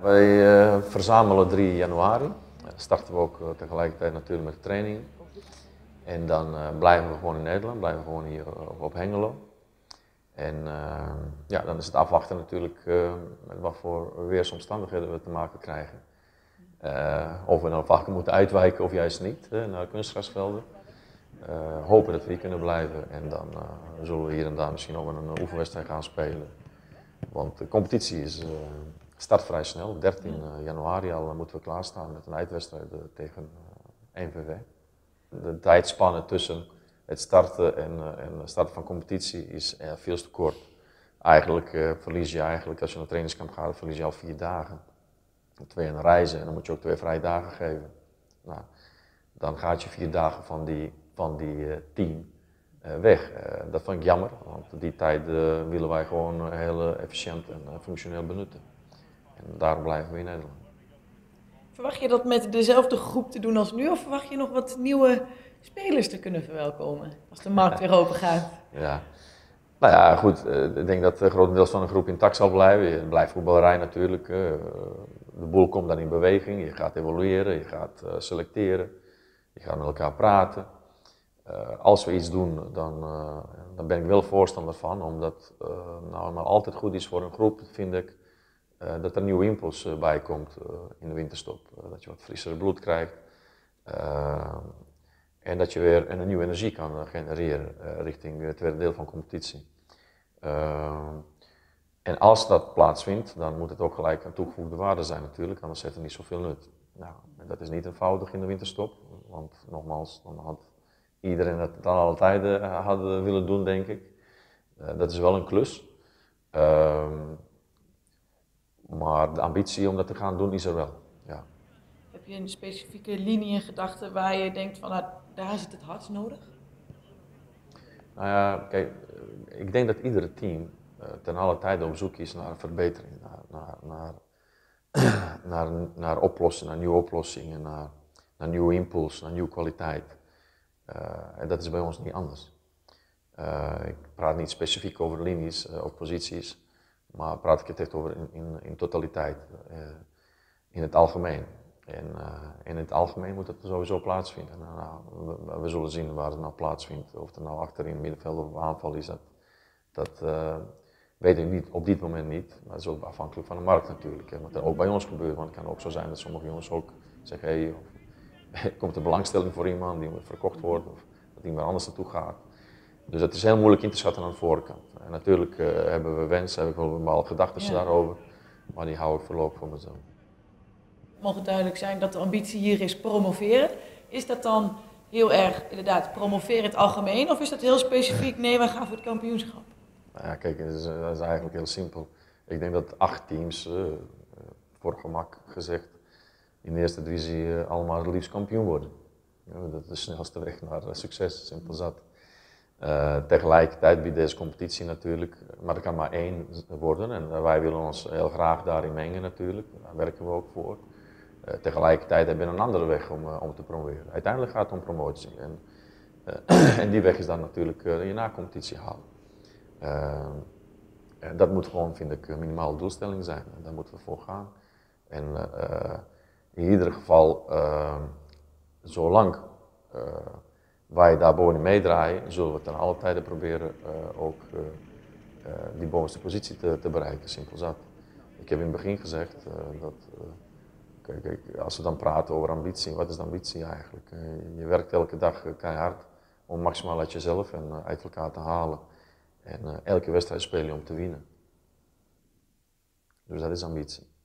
Wij verzamelen 3 januari. Starten we ook tegelijkertijd natuurlijk met trainingen. En dan blijven we gewoon in Nederland, blijven we gewoon hier op Hengelo. En ja, dan is het afwachten natuurlijk met wat voor weersomstandigheden we te maken krijgen. Of we nou vaker moeten uitwijken of juist niet naar kunstgrasvelden. Hopen dat we hier kunnen blijven en dan zullen we hier en daar misschien ook een oefenwedstrijd gaan spelen. Want de competitie is, start vrij snel. 13 januari al moeten we klaarstaan met een uitwedstrijd tegen NVV. De tijdspanne tussen het starten en het starten van competitie is veel te kort. Eigenlijk verlies je als je naar het trainingskamp gaat, verlies je al 4 dagen. 2 aan reizen en dan moet je ook 2 vrije dagen geven. Nou, dan gaat je 4 dagen van die 10 weg. Dat vind ik jammer, want die tijd willen wij gewoon heel efficiënt en functioneel benutten. En daarom blijven we in Nederland. Verwacht je dat met dezelfde groep te doen als nu of verwacht je nog wat nieuwe spelers te kunnen verwelkomen als de markt weer open gaat? Ja. Nou ja, goed. Ik denk dat grotendeels van de groep intact zal blijven. Je blijft voetballerij natuurlijk. De boel komt dan in beweging. Je gaat evolueren, je gaat selecteren, je gaat met elkaar praten. Als we iets doen, dan ben ik wel voorstander van, omdat nou maar altijd goed is voor een groep, vind ik, dat er nieuwe impuls bij komt in de winterstop. Dat je wat frissere bloed krijgt. En dat je weer een nieuwe energie kan genereren richting het tweede deel van competitie. En als dat plaatsvindt, dan moet het ook gelijk een toegevoegde waarde zijn natuurlijk, anders heeft het niet zoveel nut. Nou, dat is niet eenvoudig in de winterstop, want nogmaals, dan had iedereen dat aan alle tijden hadden willen doen, denk ik. Dat is wel een klus. Maar de ambitie om dat te gaan doen is er wel. Ja. Heb je een specifieke linie in gedachten waar je denkt van, nou, daar zit het hardst nodig? Nou ja, kijk, ik denk dat iedere team ten alle tijde op zoek is naar verbetering, naar oplossingen, naar nieuwe oplossingen, naar nieuwe impuls, naar nieuwe kwaliteit. En dat is bij ons niet anders. Ik praat niet specifiek over linies of posities, maar praat ik het echt over in totaliteit, in het algemeen. En in het algemeen moet het sowieso plaatsvinden. Nou, we zullen zien waar het nou plaatsvindt. Of het nou achterin, middenveld of aanval is, dat weet ik niet, op dit moment niet. Maar dat is ook afhankelijk van de markt natuurlijk. Hè. Wat er ook bij ons gebeurt, want het kan ook zo zijn dat sommige jongens ook zeggen, hey, of komt er belangstelling voor iemand die verkocht wordt of dat iemand anders naartoe gaat. Dus dat is heel moeilijk in te schatten aan de voorkant. En natuurlijk hebben we wensen, heb ik wel bepaalde gedachten daarover, maar die hou ik voorlopig voor mezelf. Mag het duidelijk zijn dat de ambitie hier is promoveren. Is dat dan heel erg inderdaad promoveren in het algemeen of is dat heel specifiek, nee, we gaan voor het kampioenschap? Nou ja, kijk, dat is eigenlijk heel simpel. Ik denk dat 8 teams, voor gemak gezegd, in de Eerste Divisie allemaal het liefst kampioen worden. Ja, dat is de snelste weg naar succes, simpel zat. Tegelijkertijd biedt deze competitie natuurlijk, maar er kan maar 1 worden en wij willen ons heel graag daarin mengen natuurlijk, daar werken we ook voor. Tegelijkertijd hebben we een andere weg om te promoveren. Uiteindelijk gaat het om promotie en, en die weg is dan natuurlijk je na-competitie halen. En dat moet gewoon, vind ik, een minimale doelstelling zijn en daar moeten we voor gaan. En in ieder geval, zolang wij daar bovenin meedraaien, zullen we ten alle tijden proberen ook die bovenste positie te bereiken, simpel zat. Ik heb in het begin gezegd dat, kijk, als we dan praten over ambitie, wat is de ambitie eigenlijk? Je werkt elke dag keihard om maximaal uit jezelf en uit elkaar te halen. En elke wedstrijd speel je om te winnen. Dus dat is ambitie.